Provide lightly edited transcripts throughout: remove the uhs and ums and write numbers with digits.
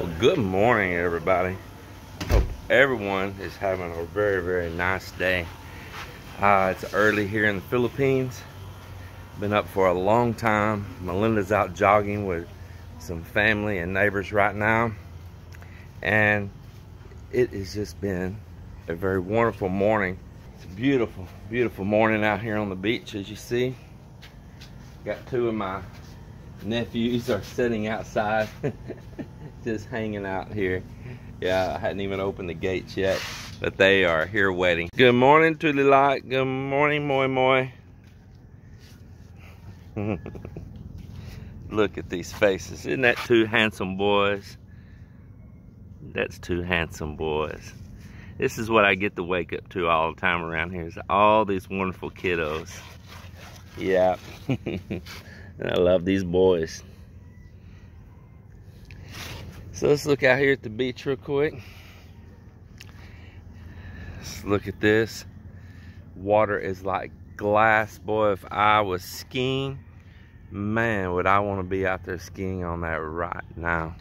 Well, good morning, everybody. Hope everyone is having a very, very nice day. It's early here in the Philippines. Been up for a long time. Melinda's out jogging with some family and neighbors right now, and it has just been a very wonderful morning. It's a beautiful morning out here on the beach, as you see. Got two of my nephews are sitting outside. Just hanging out here. Yeah, I hadn't even opened the gates yet, but they are here waiting. Good morning to the light. Good morning, moi moi. Look at these faces. Isn't that two handsome boys? That's two handsome boys. This is what I get to wake up to all the time around here, is all these wonderful kiddos. Yeah. And I love these boys. So let's look out here at the beach real quick. Let's look at this. Water is like glass. Boy, if I was skiing, man, would I want to be out there skiing on that right now.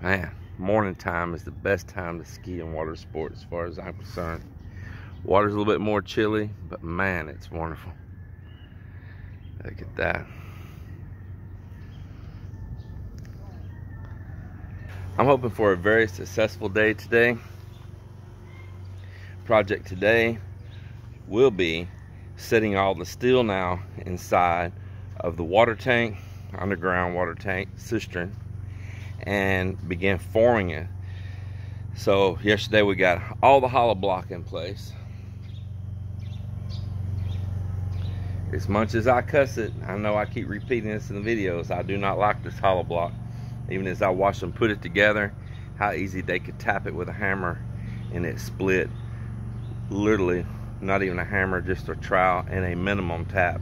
Man, morning time is the best time to ski in water sports, as far as I'm concerned. Water's a little bit more chilly, but man, it's wonderful. Look at that. I'm hoping for a very successful day today. Project today will be setting all the steel now inside of the water tank, underground water tank cistern, and begin forming it. So yesterday we got all the hollow block in place. As much as I cuss it, I know I keep repeating this in the videos, I do not like this hollow block. Even as I watched them put it together, how easy they could tap it with a hammer and it split. Literally, not even a hammer, just a trowel and a minimum tap.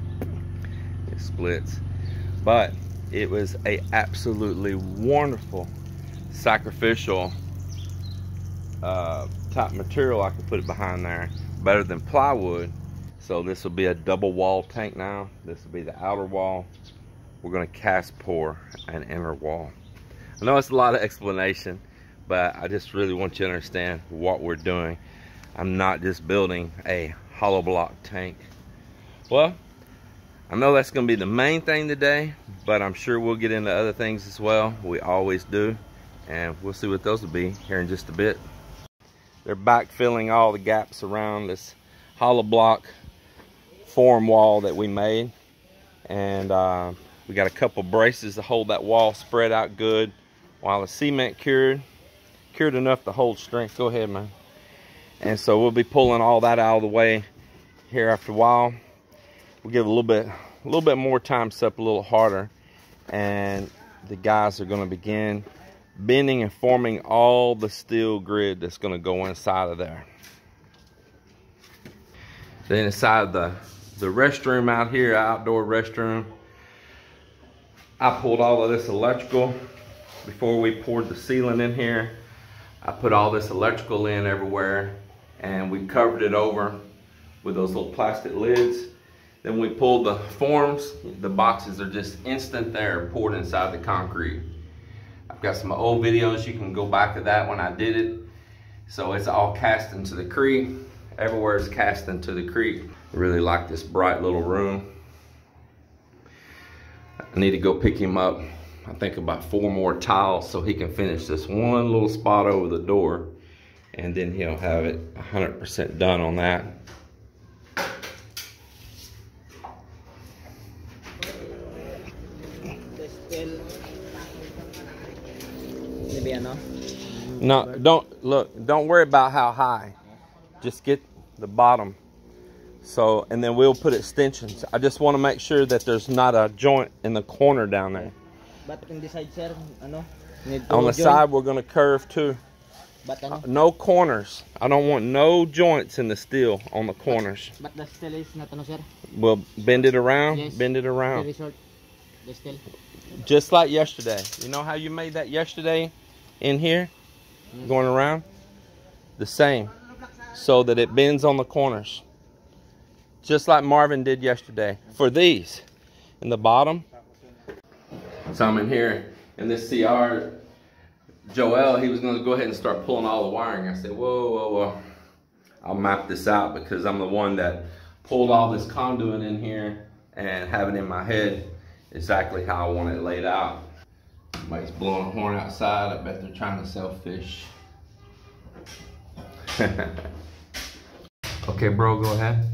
It splits. But it was a absolutely wonderful sacrificial type material. I could put it behind there, better than plywood. So this will be a double wall tank now. This will be the outer wall. We're gonna cast pour an inner wall. I know it's a lot of explanation, but I just really want you to understand what we're doing. I'm not just building a hollow block tank. Well, I know that's going to be the main thing today, but I'm sure we'll get into other things as well. We always do, and we'll see what those will be here in just a bit. They're backfilling all the gaps around this hollow block form wall that we made, and we got a couple braces to hold that wall spread out good while the cement cured enough to hold strength. Go ahead, man. And so we'll be pulling all that out of the way here after a while. We'll give a little bit more time sup, a little harder, and the guys are going to begin bending and forming all the steel grid that's going to go inside of there. Then inside the restroom out here, outdoor restroom, I pulled all of this electrical before we poured the sealant in here. I put all this electrical in everywhere, and we covered it over with those little plastic lids. Then we pulled the forms. The boxes are just instant there, poured inside the concrete. I've got some old videos. You can go back to that when I did it. So it's all cast into the creek. Everywhere is cast into the creek. I really like this bright little room. I need to go pick him up, I think about 4 more tiles so he can finish this one little spot over the door, and then he'll have it 100% done on that. No, don't worry about how high. Just get the bottom. So, and then we'll put extensions. I just want to make sure that there's not a joint in the corner down there. But on the side, sir, on the side, we're going to curve too. But, no corners. I don't want no joints in the steel on the corners. But the steel is not, sir. We'll bend it around. Yes. Bend it around. The steel. Just like yesterday. You know how you made that yesterday in here? Yes. Going around? The same. So that it bends on the corners. Just like Marvin did yesterday for these in the bottom. So I'm in here in this CR Joel, he was going to go ahead and start pulling all the wiring. I said, whoa, whoa, whoa. I'll map this out because I'm the one that pulled all this conduit in here and have it in my head exactly how I want it laid out. Somebody's blowing a horn outside. I bet they're trying to sell fish. Okay, bro, go ahead.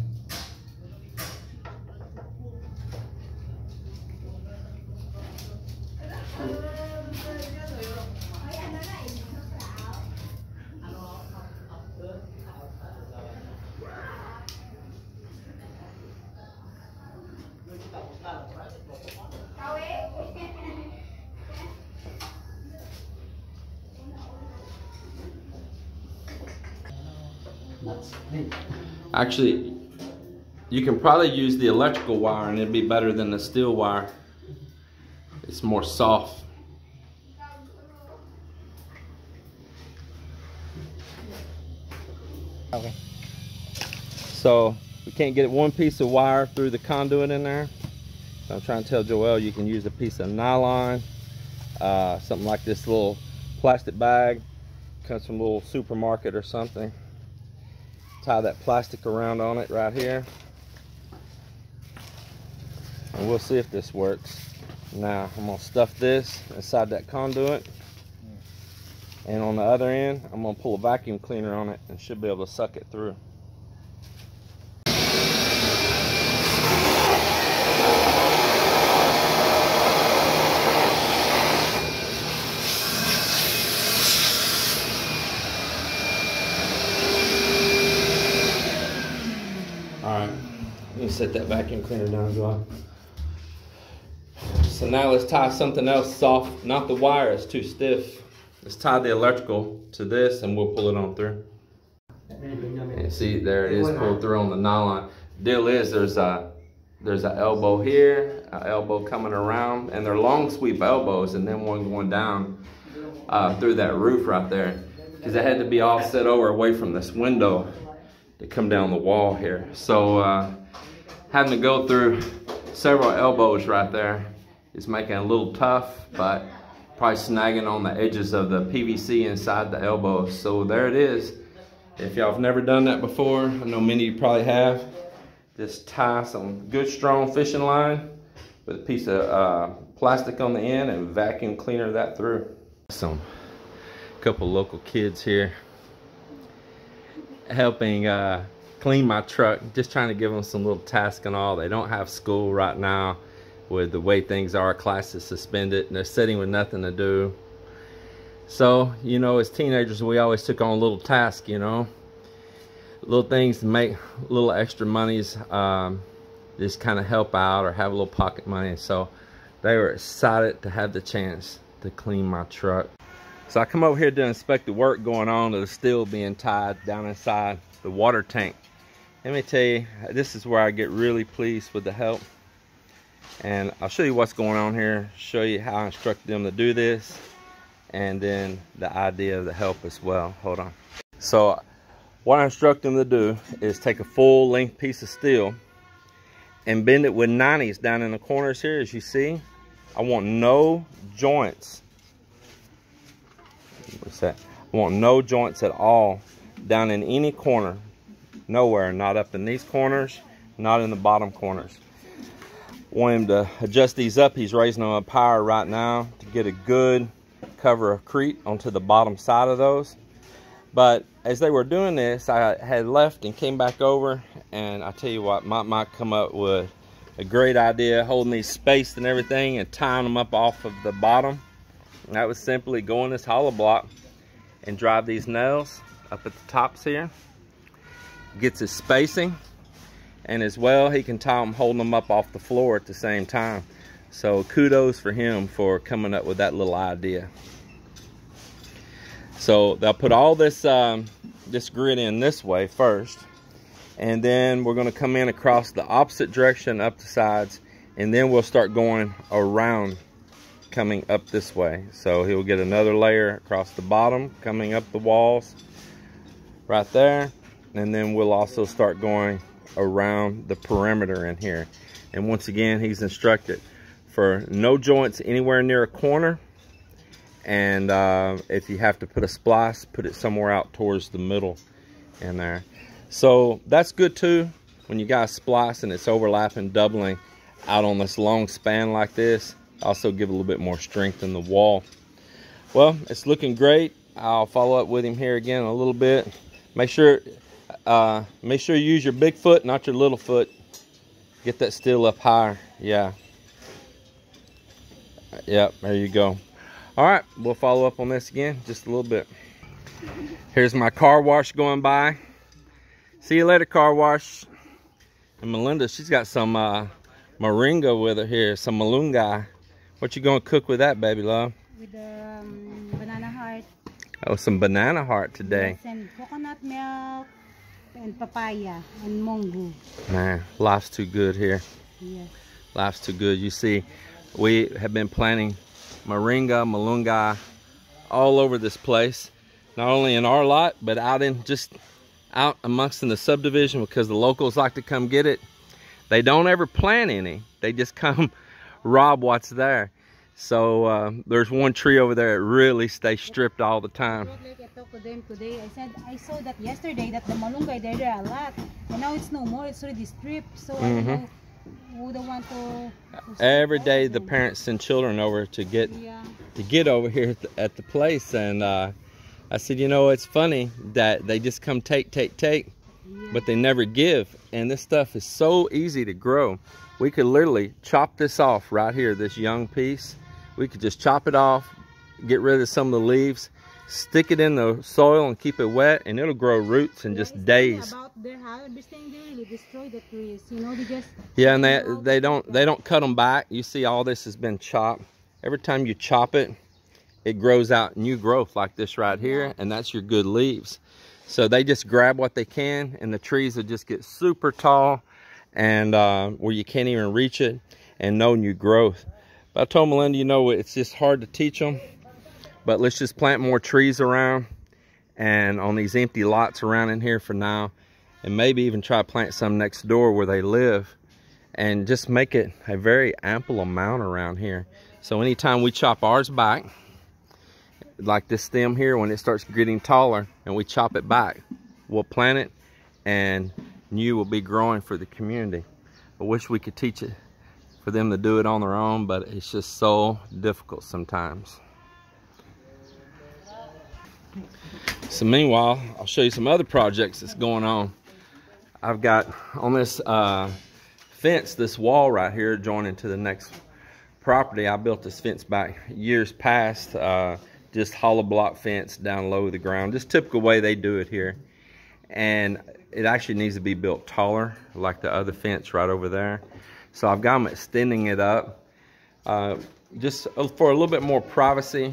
Actually, you can probably use the electrical wire and it'd be better than the steel wire. It's more soft. Okay. So we can't get one piece of wire through the conduit in there. So I'm trying to tell Joel you can use a piece of nylon, something like this little plastic bag, comes from a little supermarket or something. Tie that plastic around on it right here, and we'll see if this works. Now I'm gonna stuff this inside that conduit, and on the other end I'm gonna pull a vacuum cleaner on it and should be able to suck it through. Set that vacuum cleaner down, Joel. So now let's tie something else soft. Not the wire, it's too stiff. Let's tie the electrical to this and we'll pull it on through. And see, there it is, pulled through on the nylon. Deal is there's a elbow here, an elbow coming around, and they're long sweep elbows, and then one going down through that roof right there, because it had to be all set over away from this window to come down the wall here. So having to go through several elbows right there is making it a little tough, but probably snagging on the edges of the PVC inside the elbows. So there it is. If y'all have never done that before, I know many of you probably have, just tie some good strong fishing line with a piece of plastic on the end and vacuum cleaner that through. Some couple local kids here helping clean my truck, just trying to give them some little tasks and all. They don't have school right now with the way things are. Class is suspended and they're sitting with nothing to do. So, you know, as teenagers, we always took on little tasks, you know, little things to make little extra monies, just kind of help out or have a little pocket money. So they were excited to have the chance to clean my truck. So I come over here to inspect the work going on to the steel being tied down inside the water tank. Let me tell you, this is where I get really pleased with the help. And I'll show you what's going on here, show you how I instructed them to do this, and then the idea of the help as well. Hold on. So what I instruct them to do is take a full length piece of steel and bend it with 90s down in the corners here, as you see. I want no joints. What's that? I want no joints at all down in any corner. Nowhere, not up in these corners, not in the bottom corners. Want him to adjust these up. He's raising them up higher right now to get a good cover of crete onto the bottom side of those. But as they were doing this, I had left and came back over, and I tell you what, might come up with a great idea, holding these spaced and everything and tying them up off of the bottom. And that was simply go in this hollow block and drive these nails up at the tops here. Gets his spacing, and as well he can tie them holding them up off the floor at the same time. So kudos for him for coming up with that little idea. So they'll put all this this grid in this way first, and then we're going to come in across the opposite direction up the sides, and then we'll start going around coming up this way. So he'll get another layer across the bottom coming up the walls right there. And then we'll also start going around the perimeter in here. And once again, he's instructed for no joints anywhere near a corner And if you have to put a splice, put it somewhere out towards the middle in there. So that's good too. When you guys splice and it's overlapping, doubling out on this long span like this, also give a little bit more strength in the wall. Well, it's looking great. I'll follow up with him here again in a little bit. Make sure you use your big foot, not your little foot. Get that steel up higher. Yeah. Yep, there you go. All right, we'll follow up on this again just a little bit. Here's my car wash going by. See you later, car wash. And Melinda, she's got some moringa with her here, some malunga. What you gonna cook with that, baby love? With banana heart. Oh, some banana heart today. Yes, and coconut milk and papaya and mango. Man, life's too good here. Yes. Life's too good. You see, we have been planting moringa, malunga all over this place, not only in our lot but out in just out amongst in the subdivision, because the locals like to come get it. They don't ever plant any, they just come rob what's there. So there's one tree over there that really stays stripped all the time. Like I talked to them today, I said I saw that yesterday that the malunga there are a lot, and now it's no more, it's already stripped. So every day the parents send children over to get over here at the place, and I said, you know, it's funny that they just come take, but they never give. And this stuff is so easy to grow. We could literally chop this off right here, this young piece. We could just chop it off, get rid of some of the leaves, stick it in the soil and keep it wet, and it'll grow roots in just days. They're harvesting, they really destroy the trees, you know, they just... Yeah, and they don't cut them back. You see, all this has been chopped. Every time you chop it, it grows out new growth like this right here, and that's your good leaves. So they just grab what they can, and the trees will just get super tall, and where you can't even reach it, and no new growth. But I told Melinda, you know, it's just hard to teach them, but let's just plant more trees around, and on these empty lots around in here for now. And maybe even try to plant some next door where they live, and just make it a very ample amount around here. So anytime we chop ours back, like this stem here, when it starts getting taller and we chop it back, we'll plant it and new will be growing for the community. I wish we could teach it for them to do it on their own, but it's just so difficult sometimes. So meanwhile, I'll show you some other projects that's going on. I've got on this fence, this wall right here joining to the next property. I built this fence back years past, just hollow block fence down low to the ground, just typical way they do it here. And it actually needs to be built taller, like the other fence right over there. So I've got them extending it up, just for a little bit more privacy.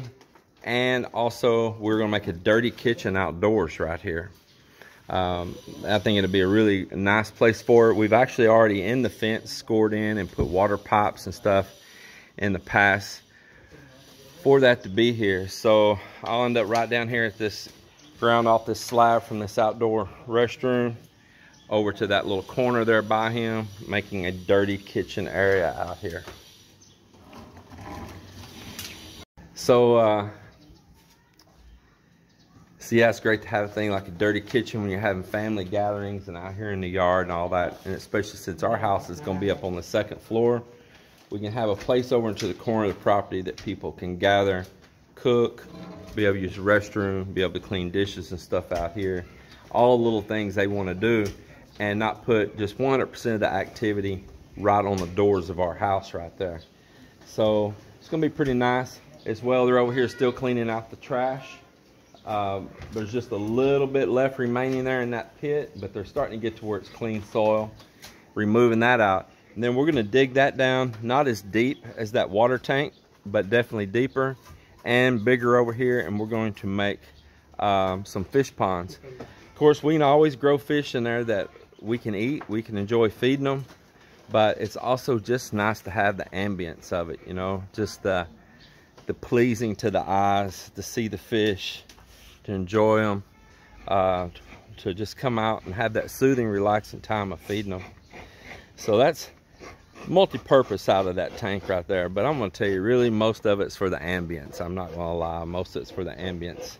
And also, we're gonna make a dirty kitchen outdoors right here. I think it'll be a really nice place for it. We've actually already in the fence scored in and put water pipes and stuff in the past for that to be here. So I'll end up right down here at this ground off this slab from this outdoor restroom over to that little corner there by him, making a dirty kitchen area out here. So yeah, it's great to have a thing like a dirty kitchen when you're having family gatherings and out here in the yard and all that. And especially since our house is going to be up on the second floor, we can have a place over into the corner of the property that people can gather, cook, be able to use the restroom, be able to clean dishes and stuff out here. All the little things they want to do, and not put just 100% of the activity right on the doors of our house right there. So it's going to be pretty nice as well. They're over here still cleaning out the trash. There's just a little bit left remaining there in that pit, but they're starting to get to where it's clean soil, removing that out. And then we're gonna dig that down, not as deep as that water tank, but definitely deeper and bigger over here. And we're going to make some fish ponds. Of course, we can always grow fish in there that we can eat, we can enjoy feeding them, but it's also just nice to have the ambience of it, you know, just the pleasing to the eyes, to see the fish, to enjoy them, to just come out and have that soothing, relaxing time of feeding them. So that's multi-purpose out of that tank right there. But I'm going to tell you, really, most of it's for the ambience. I'm not going to lie. Most of it's for the ambience.